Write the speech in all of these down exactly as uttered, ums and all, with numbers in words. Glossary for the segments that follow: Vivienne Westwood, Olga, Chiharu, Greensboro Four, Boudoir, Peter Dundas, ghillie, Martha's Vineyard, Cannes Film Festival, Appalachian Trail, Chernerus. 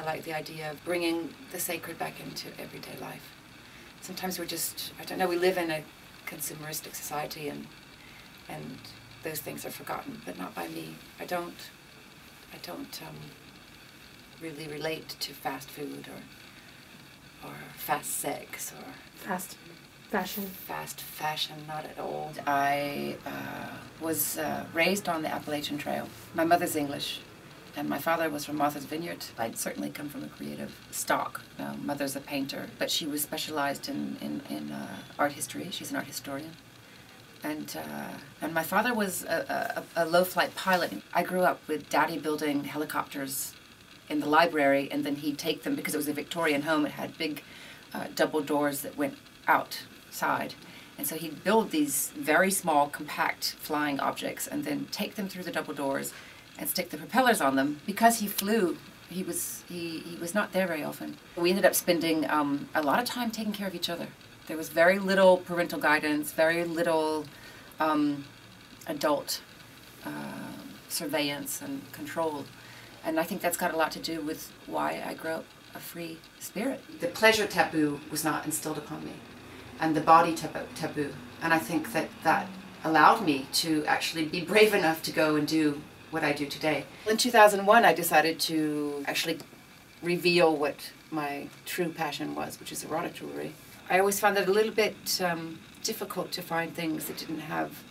I like the idea of bringing the sacred back into everyday life. Sometimes we're just, I don't know, we live in a consumeristic society and and those things are forgotten, but not by me. I don't, I don't um, really relate to fast food or or fast sex or fast fashion. Fast fashion, not at all. I uh, was uh, raised on the Appalachian Trail. My mother's English, and my father was from Martha's Vineyard. I'd certainly come from a creative stock. Uh, mother's a painter, but she was specialized in, in, in uh, art history. She's an art historian. And, uh, and my father was a, a, a low-flight pilot. I grew up with Daddy building helicopters in the library, and then he'd take them, because it was a Victorian home, it had big uh, double doors that went outside. And so he'd build these very small, compact flying objects, and then take them through the double doors and stick the propellers on them. Because he flew, he was, he, he was not there very often. We ended up spending um, a lot of time taking care of each other. There was very little parental guidance, very little um, adult uh, surveillance and control. And I think that's got a lot to do with why I grew up a free spirit. The pleasure taboo was not instilled upon me, and the body taboo. And I think that that allowed me to actually be brave enough to go and do what I do today. In two thousand one, I decided to actually reveal what my true passion was, which is erotic jewelry. I always found it a little bit um, difficult to find things that didn't have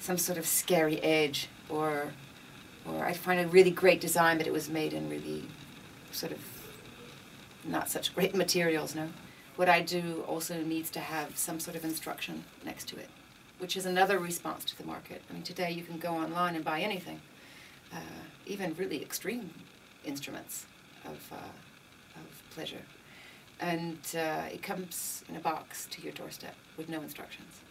some sort of scary edge, or, or I'd find a really great design, but it was made in really sort of not such great materials, no? What I do also needs to have some sort of instruction next to it, which is another response to the market. I mean, today you can go online and buy anything, uh, even really extreme instruments of, uh, of pleasure. And uh, it comes in a box to your doorstep with no instructions.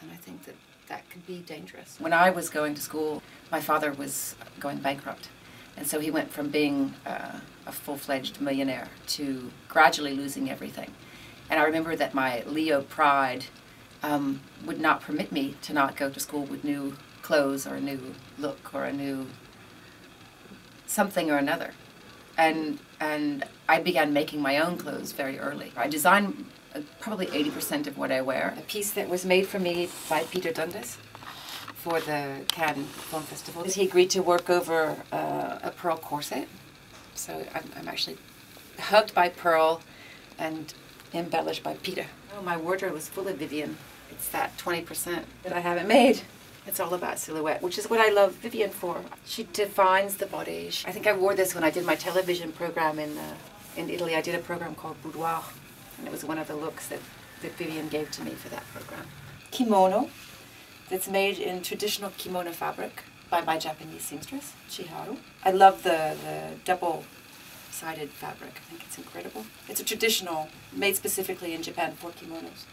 And I think that that could be dangerous. When I was going to school, my father was going bankrupt. And so he went from being uh, a full-fledged millionaire to gradually losing everything. And I remember that my Leo pride um, would not permit me to not go to school with new clothes or a new look or a new something or another. And, and I began making my own clothes very early. I designed probably eighty percent of what I wear. A piece that was made for me by Peter Dundas for the Cannes Film Festival. He agreed to work over uh, a pearl corset. So I'm, I'm actually hugged by pearl and embellished by Peter. Oh, my wardrobe was full of Vivienne. It's that twenty percent that I haven't made. It's all about silhouette, which is what I love Vivienne for. She defines the body. I think I wore this when I did my television program in, uh, in Italy. I did a program called Boudoir, and it was one of the looks that, that Vivienne gave to me for that program. Kimono, that's made in traditional kimono fabric by my Japanese seamstress, Chiharu. I love the, the double-sided fabric. I think it's incredible. It's a traditional, made specifically in Japan for kimonos.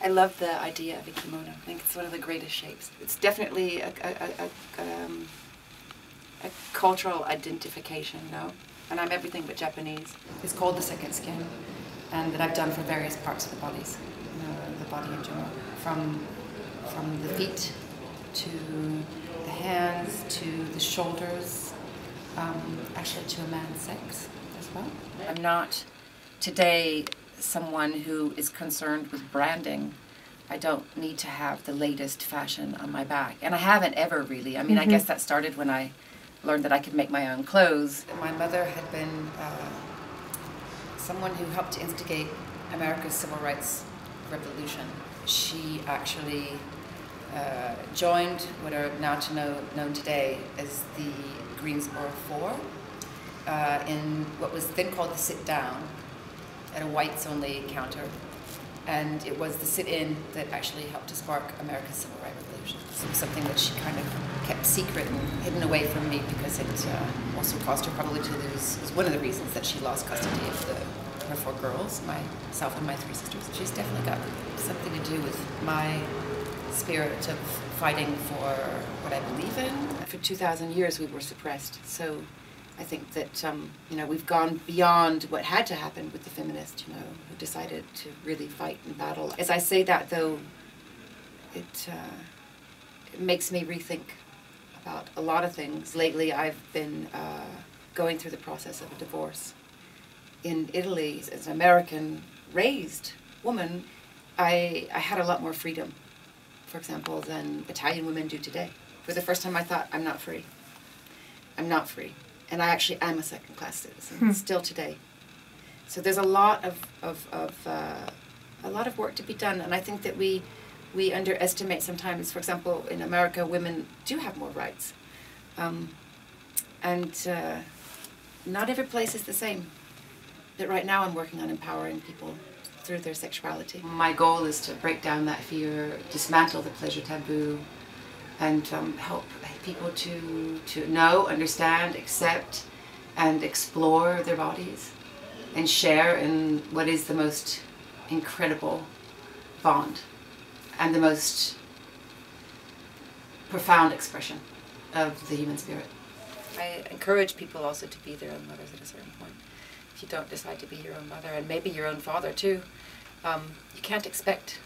I love the idea of a kimono. I think it's one of the greatest shapes. It's definitely a, a, a, a, um, a cultural identification, no? And I'm everything but Japanese. It's called the second skin, and that I've done for various parts of the bodies, you know, the body in general, from, from the feet to the hands to the shoulders, um, actually to a man's sex as well. I'm not today someone who is concerned with branding. I don't need to have the latest fashion on my back. And I haven't ever really. I mean, mm-hmm. I guess that started when I learned that I could make my own clothes. My mother had been uh, someone who helped to instigate America's Civil Rights Revolution. She actually uh, joined what are now to know, known today as the Greensboro Four uh, in what was then called the sit-down, at a whites-only counter, and it was the sit-in that actually helped to spark America's Civil Rights Revolution. It was something that she kind of kept secret and hidden away from me because it uh, also caused her probably to lose. It was one of the reasons that she lost custody of the, her four girls, myself and my three sisters. She's definitely got something to do with my spirit of fighting for what I believe in. For two thousand years we were suppressed, so I think that, um, you know, we've gone beyond what had to happen with the feminists, you know, who decided to really fight and battle. As I say that, though, it, uh, it makes me rethink about a lot of things. Lately, I've been uh, going through the process of a divorce, in Italy as an American raised woman, I, I had a lot more freedom, for example, than Italian women do today. For the first time I thought, I'm not free. I'm not free. And I actually am a second-class citizen, hmm. still today. So there's a lot of, of, of uh, a lot of work to be done, and I think that we, we underestimate sometimes. For example, in America, women do have more rights. Um, and uh, not every place is the same. But right now I'm working on empowering people through their sexuality. My goal is to break down that fear, dismantle the pleasure taboo, and um, help people to, to know, understand, accept, and explore their bodies, and share in what is the most incredible bond and the most profound expression of the human spirit. I encourage people also to be their own mothers at a certain point. If you don't decide to be your own mother, and maybe your own father too, um, you can't expect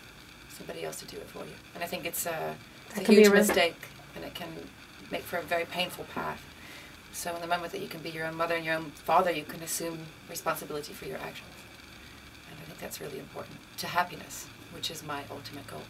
somebody else to do it for you. And I think it's a, it's a huge mistake, and it can make for a very painful path. So in the moment that you can be your own mother and your own father, you can assume responsibility for your actions. And I think that's really important to happiness, which is my ultimate goal.